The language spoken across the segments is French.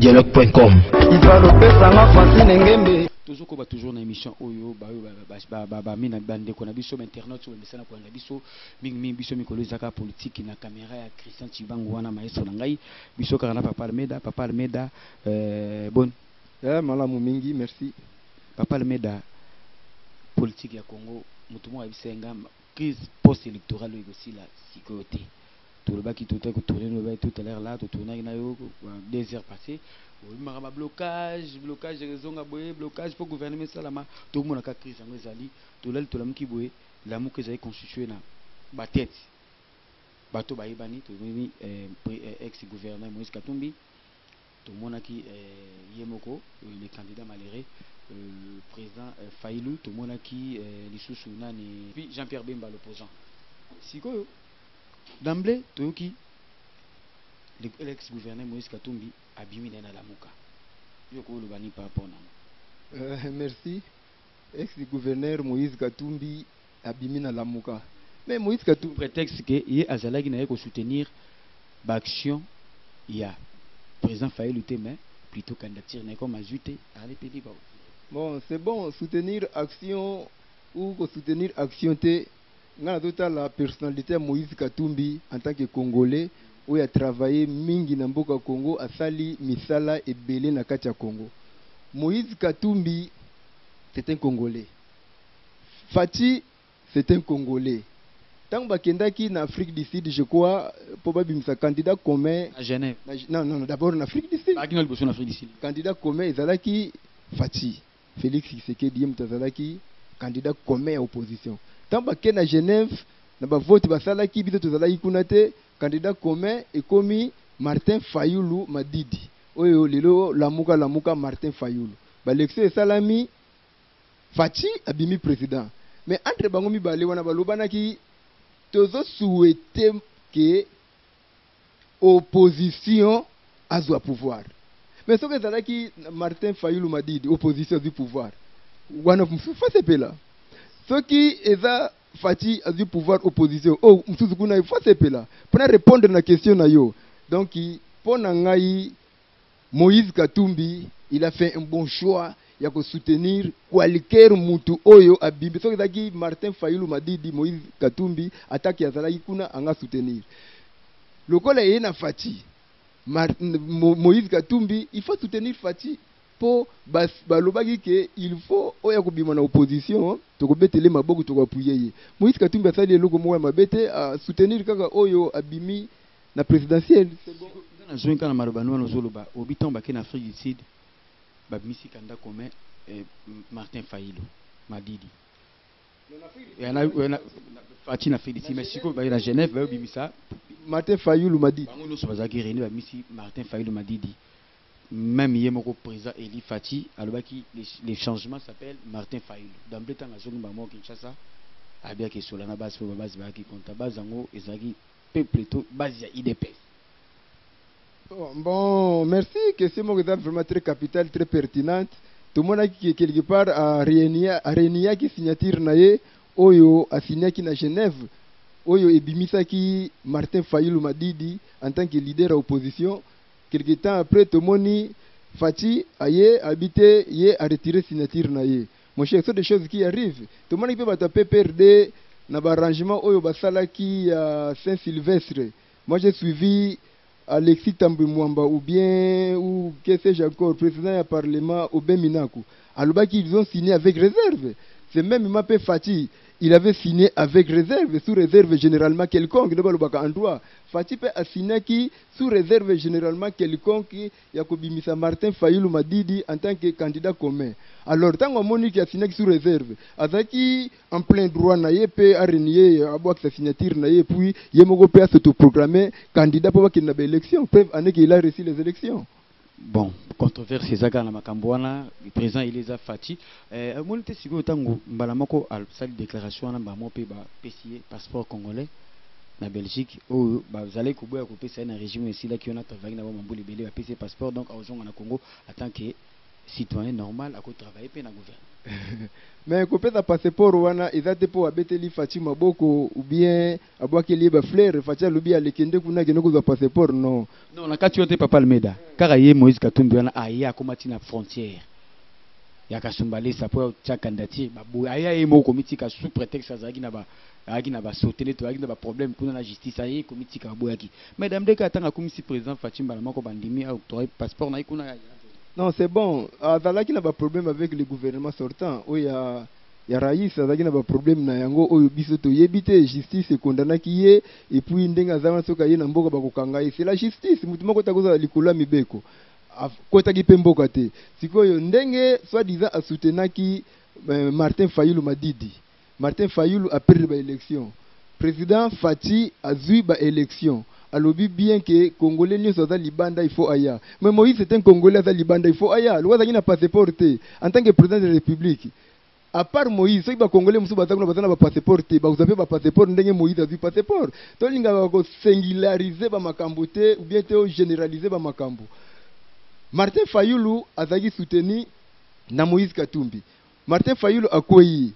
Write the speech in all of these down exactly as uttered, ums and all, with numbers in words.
dialogue point com. Toujours qu'on va toujours dans l'émission Oyo, bah bah bah bah mina bande qu'on a vu sur internet sur le message qu'on a vu sur ming ming biso mikolo zaka politique na caméra ya Christian Tchibangu wana maestro nangai biso karana papa Almeida papa Almeida euh bon eh malamu mingi merci papa Almeida politique ya Congo mutu mo abisenga crise post électorale aussi la sécurité tout le bas qui tout à l'heure là tout tourner na yo deux heures passées blocage blocage raison blocage pour gouverner salama tout le monde a crise en ezali tout le tout le qui boye l'amour que j'ai constitué na ba tête bato ba ibani tout mimi ex gouverneur Moïse Katumbi tout le monde qui yemoko le candidat malheureux président Fayulu tout le monde qui les sous nani puis Jean-Pierre Bemba l'opposant siko d'emblée tout qui l'ex-gouverneur Moïse Katumbi a bimé dans la mouka. Yoko Lubani par rapport à nous. Merci. Ex-gouverneur Moïse Katumbi a bimé dans la mouka. Mais Moïse Katumbi prétexte que il y a Azala qui n'a pas soutenir l'action. Il y a président Fayulu mais plutôt candidature n'est comme ajouté à l'épée. Bon, c'est bon, soutenir action ou soutenir action. La personnalité Moïse Katumbi en tant que Congolais. Où il a travaillé mingi na mboka Congo asali misala ebele na kati ya Congo. Moïse Katumbi c'est un Congolais. Fati c'est un Congolais. Tant bakendaki na Afrique du Sud je crois probablement sa candidat commun à Genève. Non non, non d'abord en Afrique du Sud. Bakinol boso na Afrique du Sud. Candidat commun ezalaki Fati Félix Tshisekedi mtazalaki candidat commun à opposition. Tant bakena Genève na ba vote basala ki biso tozalaki kuna te. Candidat commun est commis Martin Fayulu Madidi. Oyo lelo lamuka lamuka Martin Fayulu. Balexé salami Fati abimi président. Mais entre bangomi balé wana balobana ki tozo souhaiter que opposition azo pouvoir. Mais ce que ça ki Martin Fayulu Madidi opposition du pouvoir. Wana face pela. Ce qui est ça Fati a du pouvoir opposition. Oh, M. Zoukouna, il faut là. Pour répondre à la question, donc, pour Moïse Katumbi, il a fait un bon choix. Il a soutenir quelqu'un mutu oyo abimbi. So que Martin Fayulu m'a dit Moïse Katumbi attaque Yazala Ikuna anga soutenir. Le collègue est na Fati. Moïse Katumbi, il faut soutenir Fati. Pour balobagi que il faut oya kobima na opposition to kobetele maboko to kopuyeyi Moïse Katumbi asali eloko moya mabete a soutenir kaka oyo abimi na présidentielle c'est bon na joinka na marobano na zoloba obiton ba kena Afrique du Sud ba misi kanda commun Martin Fayulu Madidi et na na Fati na Afrique du Sud Mexico ba na Genève ba obimisa Martin Fayulu Madidi bango no so bazaki rene ba misi Martin Fayulu Madidi. Même hier, mon président Eli Fati, alors qui les changements s'appellent Martin Fayulu. Dans le temps, la zone Bamako Kinshasa, Abia qui sur la base pour la base qui compte base en haut et Zagi peut plutôt base I D P. Bon, merci. Question vraiment très capitale, très pertinente. Tout le monde qui quelque part à Réunia, à Réunia qui signature naie, Oyo a signé qui na Genève, Oyo et Bimisa qui Martin Fayulu Madidi en tant que leader à opposition. Quelque temps après, Tomoni Fati a habité, a retiré signature. Mon cher, ce sont des choses qui arrivent. Tomoni peut taper perdre dans l'arrangement au Basala qui à Saint-Sylvestre. Moi, j'ai suivi Alexis Tambwe Mwamba ou bien, ou qu'est-ce que j'ai encore, président du Parlement, Oben Minaku. Alors, ils ont signé avec réserve. C'est même Mapé Fati. Il avait signé avec réserve, sous réserve généralement quelconque. Fati peut assigner qui, sous réserve généralement quelconque, Yakobimisa Martin Fayulu Madidi en tant que candidat commun. Alors, tant que Monique a signé sous réserve, Azaki en plein droit, naïe peut arrêter à boire sa signature, naïe puis Yemogo peut s'autoproclamer candidat pour qu'il n'ait pas d'élection. Preuve année qu'il a réussi les élections. Bon, controverse Zaga na Makambwana, le président Elisa Fati. Euh, moi, je suis sûr que à la déclaration de P C I, passeport congolais, na Belgique, où vous allez couper un régime ici, là, qui on a travaillé dans le P C I, passeport, donc, à Congo, en tant que citoyen normal, à travailler dans le gouvernement. Mais kopé ta passeport wana izate po abeteli Fatima boko ou bien abwaki liba fleur Fatia lubi alekende kuna genoko za passeport non. Non na kati yote papa Almeida. Kara ye Moïse Katumbi wana aya komatina frontière. Ya kasumbali sapo tcha kandati babu aya ye moko mitika sous prétexte azaki na ba azaki na ba sauter to azaki na ba problème kuna na justice ayi komitika babuaki. Madame Nteka atanga komisi président Fatima na mako bandimi a octroyer passeport na ikuna. Non, c'est bon. Azala qui n'a pas de problème avec le gouvernement sortant. Il y a Raïs, Azala qui n'a pas de problème. Il y a des justice qui est condamnée. Et puis, il y a des gens qui sont condamnés. C'est la justice. Il y a des gens qui sont condamnés. Si on a soi-disant à soutenir Martin Fayulu Madidi. Martin Fayulu a perdu l'élection. Le président Fati a eu l'élection. Alors bien que les Congolais ne soient pas libanda, il faut aya. Mais Moïse c'est un Congolais à libanda, il faut aya. L'Ouest n'a pas passeport en tant que président de la République. À part Moïse, ceux qui sont Congolais ne sont pas passeport. Vous avez pas passeport, n'ayez Moïse à du passeport. Toi, il va singulariser ma macambo ou bien te généraliser ma macambo. Martin Fayulu a soutenu na Moïse Katumbi. Martin Fayulu a accueilli.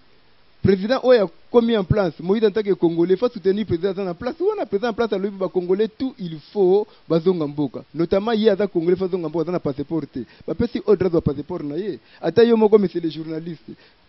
Président Oya commis en place, Moïse en tant que Congolais, il faut soutenir le président en place. Ou on a président en place à l'Obi Congolais, tout il faut, Bazongamboka. Notamment, il y a des Congolais, Bazongamboka, dans un passeport. Parce que si autre chose, passeport, naïe. Attends, moi, comme c'est les journalistes.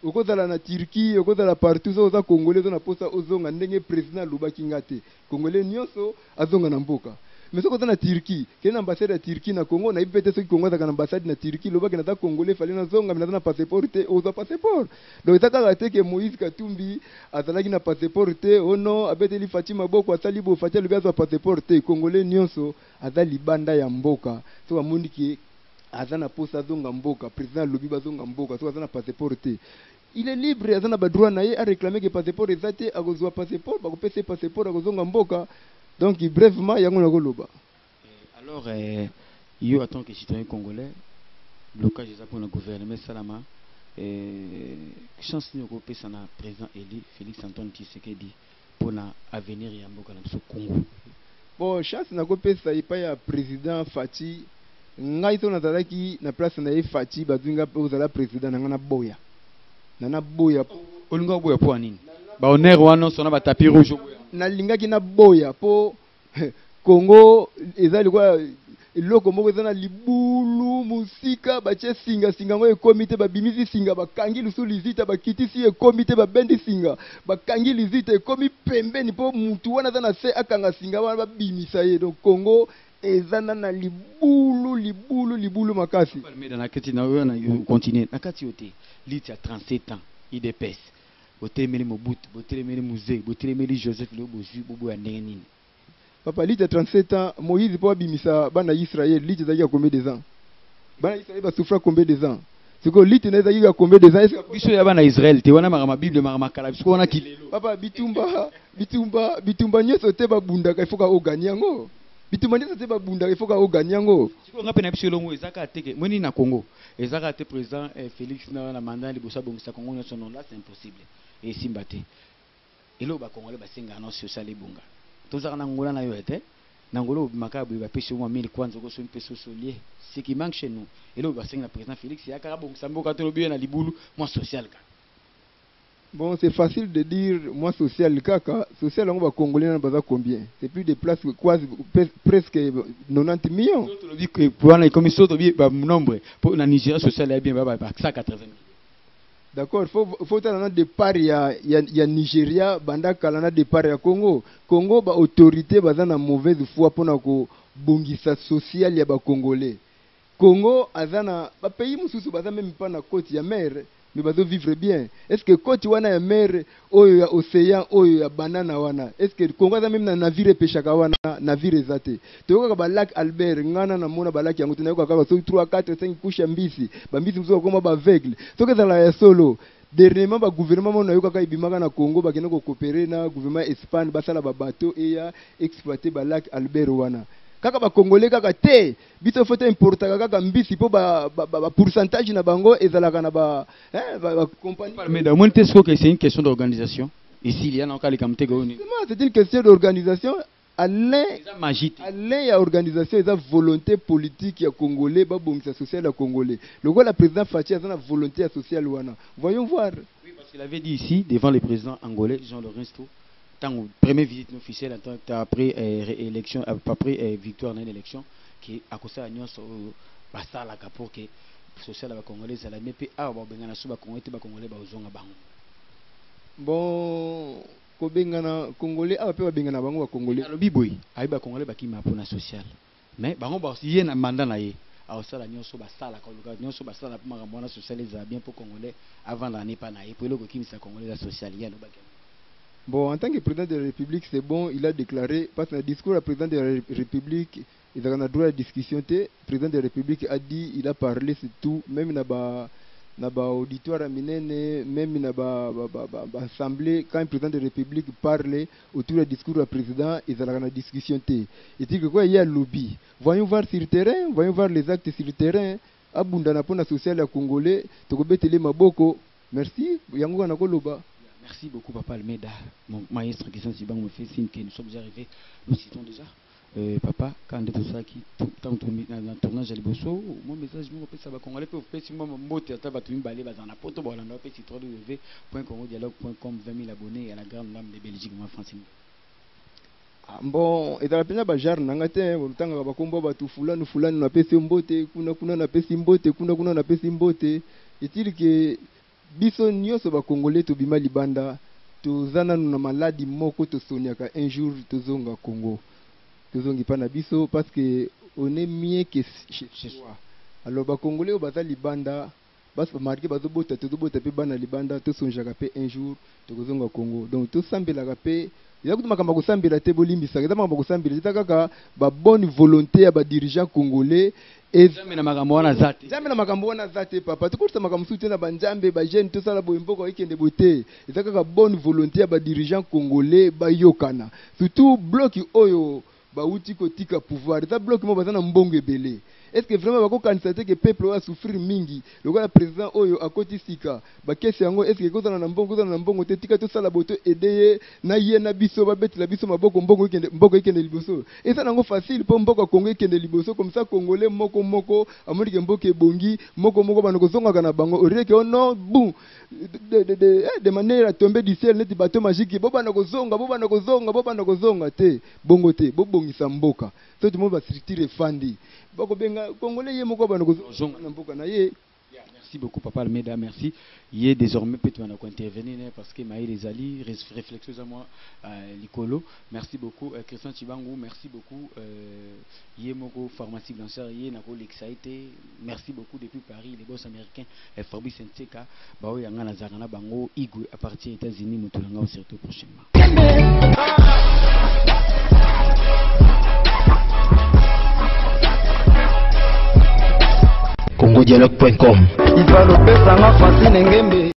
Au cause de la Turquie, au cause de la partout, aux Congolais, on a posé aux Zonga, n'est président Luba Kingate. Congolais, Nyonso, à Zongamboka. Mais ce qu'on a en Turquie, qu'il y a une ambassade à Turquie, na Congo, on a peut-être ceux qui ont une ambassade en Turquie, le bac n'a Congolais, fallait na zonga, mais n'a passeport, on a passeport. Donc, il a été que Moïse Katumbi, à Zalagi n'a passeport, oh non, à Beteli Fatima Boko, à Salibo, Fatia, le gaz a passeport, Congolais, Nyonso, à Zalibanda Yamboka, soit à Mouniki, à Zanaposa Zongamboka, président Lubiba Zongamboka, soit à Zana passeport. Il est libre, à Zana Badroa Naye, à réclamer que passeport est athée, à Gozoa passeport, à Gopé passeport, à Gozongamboka. Donc, brèvement, il y a un gouvernement. Alors, il attend que les citoyens congolais, blocage pour le gouvernement Salama, chance de nous couper sur le président élu, Félix Antoine Tshisekedi, pour l'avenir de Congo. Bon, chance de nous couper sur le président Fati, nous avons dit que la place de Fati, nous avons dit président, nous avons boya. Nous avons boya. Nous avons boya pour nous. Nous avons tapis rouge. Na linga kina boya po Congo ezali kwa loko moko ezana libulu musika bache singa singa ngo ekomite babimisi singa bakangi lusu lizita bakitisi ekomite babendi singa bakangi lizita ekomi pembeni po mutu wana zana se akanga singa wana babimisa ye donc Congo ezana na libulu libulu libulu makasi palmeda na kati na wana continent na kati yote liti ya trente-sept ans idepese Joseph Papa, il a trente-sept ans, Moïse n'a pas bimisa bana Israël, il a combien de ans? Bana Israël va souffrir combien de ans? C'est que l'It n'a combien de ans? Bichou ya bana Israël, tu wana marama Bible marama kala, parce qu'on a qui? Papa, bitumba, bitumba, bitumba nyoso te ba bunda, il faut qu'on gagne yango. Bitumba nyoso te ba bunda, il faut qu'on gagne yango. Si on a peine à bichou longo, ezaka ateke, moni na Congo, ezaka ateke présent Félix na la mandat libosa bongisa Congo na son nom là, c'est impossible. Et si mbaté et là Congolais ba singa non social ebonga tozaka na ngola na yote na ngolo makabu ba peso moi mille kwanza ko so peso solier ce qui manque chez nous et là ba singa président Félix ya karabo nsamboka to bien na libulu moi social ka bon c'est facile de dire moi social kaka social on va congolais na baza combien c'est plus de place quoi presque quatre-vingt-dix millions tout le dit que pour na comme ça to bien ba nombre pour na Nigeria social est bien ba ba cent quatre-vingts millions. D'accord, il faut, faut un départ, il y a Nigeria, Banda Kalana départ, il y a Congo. Congo, l'autorité est une mauvaise foi pour la bongissa sociale, il y a des Congolais. Congo, le pays n'est même pas dans la côte, il y a mer, mais il vivre bien. Est-ce que côte, il y a mer, il y a océan, il y a banana? Est-ce que le Congo a même un navire pêche, un navire exaté? Tu vois que le lac Albert, il y a un lac qui a trois, quatre, cinq couches en bici. Il y a un veigle. Tu vois que c'est solo. Dernièrement, le gouvernement a eu un Congo qui a coopéré, le gouvernement espagnol a bateau et a exploité le lac Albert. Kaka ba Congolais kaka te bito fote importa kaka mbisi po ba ba pourcentage na bango ezalaka na ba hein ba compagnie parmeda monte soko que c'est une question d'organisation ici il y a encore les camtego c'est une question d'organisation Alain, Alain, la organisation, la volonté politique, ya congolais, babongisa sociale, ya congolais. Le roi, la président Fatia, a la volonté sociale, wana. Voyons voir. Oui, parce qu'il avait dit ici, devant le président angolais, Jean Lourenço, tant que première visite officielle, après élection, après victoire dans l'élection, qui a causé à Nyon, basta la pour que social ba congolais la mepe a ba bengana suba congolais ba congolais ba uzonga bango bon ko bengana congolais a pe ba bengana bango ba congolais alobi boy a ba congolais ba kima pona social mais bango ba si yena mandat na ye a osala nyoso ba sala ko luka nyoso ba sala pour makambo na social za bien pour congolais avant l'année pa na ye pour le ko kimisa congolais la social ya no ba. Bon, en tant que président de la République, c'est bon, il a déclaré, parce que le discours du président de la République, il a droit à la discussion, le président de la République a dit, il a parlé, c'est tout, même dans l'auditoire, même dans l'Assemblée, quand le président de la République parle autour du discours du président, il a la discussion. Et dit que quoi, il y a un lobby. Voyons voir sur le terrain, voyons voir les actes sur le terrain. Abundana pona sociale à Congolais, Tokobetele Maboko. Merci, Yango Anakoloba. Merci beaucoup, Papa Almeida. Mon maître Christian Tchibangu me fait signe que nous sommes arrivés. Nous citons déjà. Euh, papa, quand on est tout ça, qui tout le temps dans le tournage à Liboso, mon message, nous, on ça va congolais. Vous pouvez, si moi, mon mot, tu as battu balai, vas en apporter. Bon, on a fait www point congodialogue point com, vingt mille abonnés à la grande dame de Belgique, moi, Francine. Bon, et dans la peine à Bajar, Nangatin, on t'a dit qu'on va tout fouler, nous foulons, on a fait Simbote, Kuna Kuna, on a fait Simbote, Kuna Kuna, on a fait Simbote. Est-il que. Biso nyoso ba congolais to bima libanda to zana na maladi moko to soniaka un jour to zonga Congo to zongi pana biso parce que on est mieux que chez soi. Alors ba congolais o baza libanda bas marqué bazo bota to bota pe bana libanda to sonjaka pe un jour to zonga Congo donc to sambela ka pe ya kutuma kamba ko sambela te bolimbisa ka kamba ko sambela ta kaka ba bonne volonté ya ba dirigeants congolais. Et jamais na makambo wana zate. Jamais na makambo wana zate papa. Tout ça makambo soutien na banjambe ba jeune tout ça la boimbo ko ikende boté. Ezaka ka bonne volonté ba dirigeants congolais ba yokana. Surtout bloc oyo ba uti ko tika pouvoir. Ça bloc mo bazana mbongo ebele. Est-ce que vraiment ba ko kansaté que peuple va souffrir mingi? Le gars président oyo akoti sika. Ba kesi yango est-ce que ko zana na mbongo zana na mbongo te tika tout ça la boto edeye na ye na biso ba beti la biso maboko mbongo ikende mboko ikende liboso. Et ça nango facile po mboko kongo ikende liboso comme ça congolais moko moko amuri ke mboke bongi moko moko banoko zonga kana bango orike ono boum de de de de manière à tomber du ciel neti bateau magique bo banoko zonga bo banoko zonga bo banoko zonga te bongo te bo bongisa mboka. Tout le monde va structurer et fandi. Merci beaucoup, Papa Almeida. Merci. Il est désormais peut-être intervenir parce que Maï les alliés, réflexeuse à moi, Nicolo. Merci beaucoup, Christian Tchibangu. Merci beaucoup, Yemoko, pharmacie blanchard. Yenako, l'excité. Merci beaucoup depuis Paris, les boss américains, Fabrice Nteka. Bao Yanga Nazarana Bango, Igwe, à partir des États-Unis, Motolanga, surtout prochainement. Congo Dialogue point com.